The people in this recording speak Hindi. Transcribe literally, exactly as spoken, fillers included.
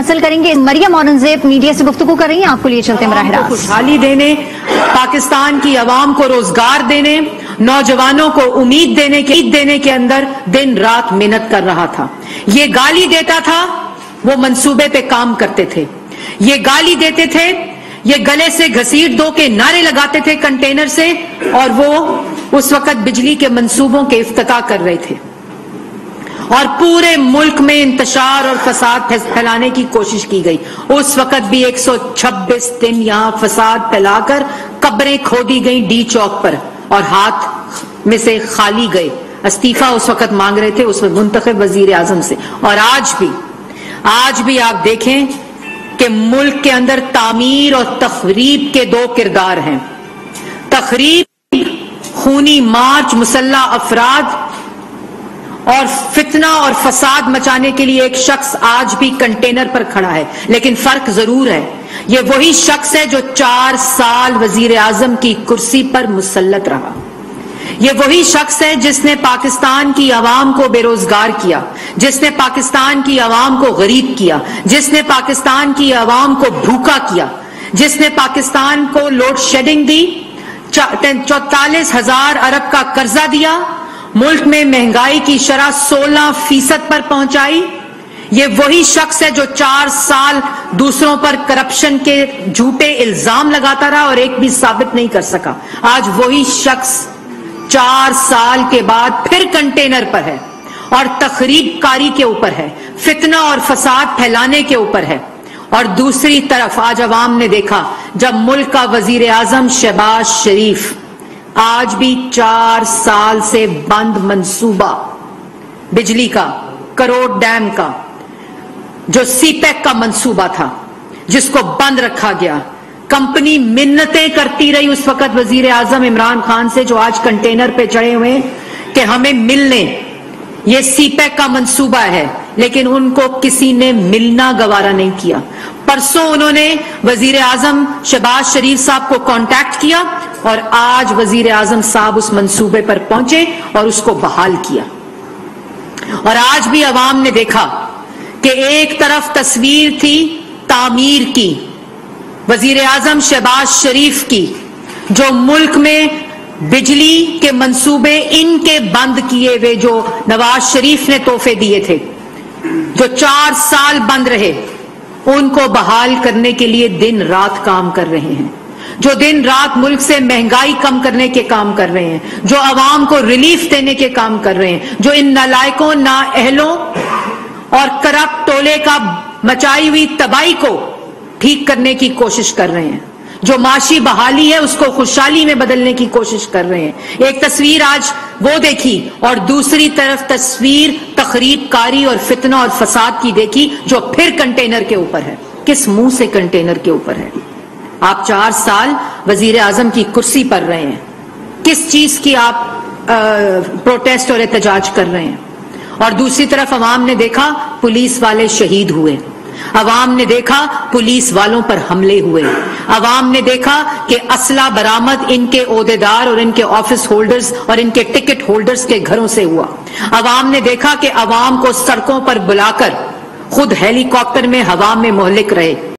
हासिल करेंगे। मरियम औरंगज़ेब मीडिया से गुफ्तगू कर रही हैं, आपको लिए चलते मराहिल खुशहाली देने, पाकिस्तान की आवाम को रोजगार देने, नौजवानों को उम्मीद देने के देने के अंदर दिन रात मेहनत कर रहा था। ये गाली देता था, वो मंसूबे पे काम करते थे। ये गाली देते थे, ये गले से घसीट दो के नारे लगाते थे कंटेनर से, और वो उस वक्त बिजली के मंसूबों के इफ्तिताह कर रहे थे और पूरे मुल्क में इंतशार और फसाद फैलाने की कोशिश की गई। उस वक्त भी एक सौ छब्बीस दिन यहाँ फसाद फैलाकर कब्रें खोदी गई डी चौक पर और हाथ में से खाली गए। इस्तीफा उस वक्त मांग रहे थे उस वक्त मुंतखब वजीर आजम से। और आज भी आज भी आप देखें कि मुल्क के अंदर तामीर और तखरीब के दो किरदार हैं। तखरीब खूनी मार्च, मुसल्ला अफराद और फितना और फसाद मचाने के लिए एक शख्स आज भी कंटेनर पर खड़ा है, लेकिन फर्क जरूर है, ये वही शख्स है जो चार साल वजीर आजम की कुर्सी पर मुसल्लत रहा। ये वही शख्स है जिसने पाकिस्तान की आवाम को बेरोजगार किया, जिसने पाकिस्तान की आवाम को गरीब किया, जिसने पाकिस्तान की आवाम को भूखा किया, जिसने पाकिस्तान को लोड शेडिंग दी, चौतालीस हजार अरब का कर्जा दिया, मुल्क में महंगाई की शरह सोलह फीसद पर पहुंचाई। ये वही शख्स है जो चार साल दूसरों पर करप्शन के झूठे इल्जाम लगाता रहा और एक भी साबित नहीं कर सका। आज वही शख्स चार साल के बाद फिर कंटेनर पर है और तखरीबकारी के ऊपर है, फितना और फसाद फैलाने के ऊपर है। और दूसरी तरफ आज अवाम ने देखा जब मुल्क का वजीर आजम शहबाज शरीफ आज भी चार साल से बंद मंसूबा बिजली का, करोड़ डैम का, जो सीपैक का मंसूबा था जिसको बंद रखा गया, कंपनी मिन्नतें करती रही उस वक्त वजीर आजम इमरान खान से जो आज कंटेनर पे चढ़े हुए हैं कि हमें मिलने, ये सीपैक का मंसूबा है, लेकिन उनको किसी ने मिलना गवारा नहीं किया। परसों उन्होंने वजीर आजम शहबाज शरीफ साहब को कांटेक्ट किया और आज वजीर आजम साहब उस मंसूबे पर पहुंचे और उसको बहाल किया। और आज भी अवाम ने देखा कि एक तरफ तस्वीर थी तामीर की, वजीर आजम शहबाज शरीफ की, जो मुल्क में बिजली के मंसूबे इनके बंद किए हुए जो नवाज शरीफ ने तोहफे दिए थे, जो चार साल बंद रहे, उनको बहाल करने के लिए दिन रात काम कर रहे हैं, जो दिन रात मुल्क से महंगाई कम करने के काम कर रहे हैं, जो आवाम को रिलीफ देने के काम कर रहे हैं, जो इन नालायकों, ना अहलों और करप्ट टोले का मचाई हुई तबाही को ठीक करने की कोशिश कर रहे हैं, जो माशी बहाली है उसको खुशहाली में बदलने की कोशिश कर रहे हैं। एक तस्वीर आज वो देखी और दूसरी तरफ तस्वीर तखरीबकारी और फितना और फसाद की देखी, जो फिर कंटेनर के ऊपर है। किस मुंह से कंटेनर के ऊपर है? आप चार साल वजीर आजम की कुर्सी पर रहे हैं, किस चीज की आप आ, प्रोटेस्ट और एहतजाज कर रहे हैं? और दूसरी तरफ अवाम ने देखा पुलिस वाले शहीद हुए, अवाम ने देखा पुलिस वालों पर हमले हुए, अवाम ने देखा कि असला बरामद इनके ओहदेदार और इनके ऑफिस होल्डर्स और इनके टिकट होल्डर्स के घरों से हुआ, अवाम ने देखा कि अवाम को सड़कों पर बुलाकर खुद हेलीकॉप्टर में हवा में मोहलिक रहे।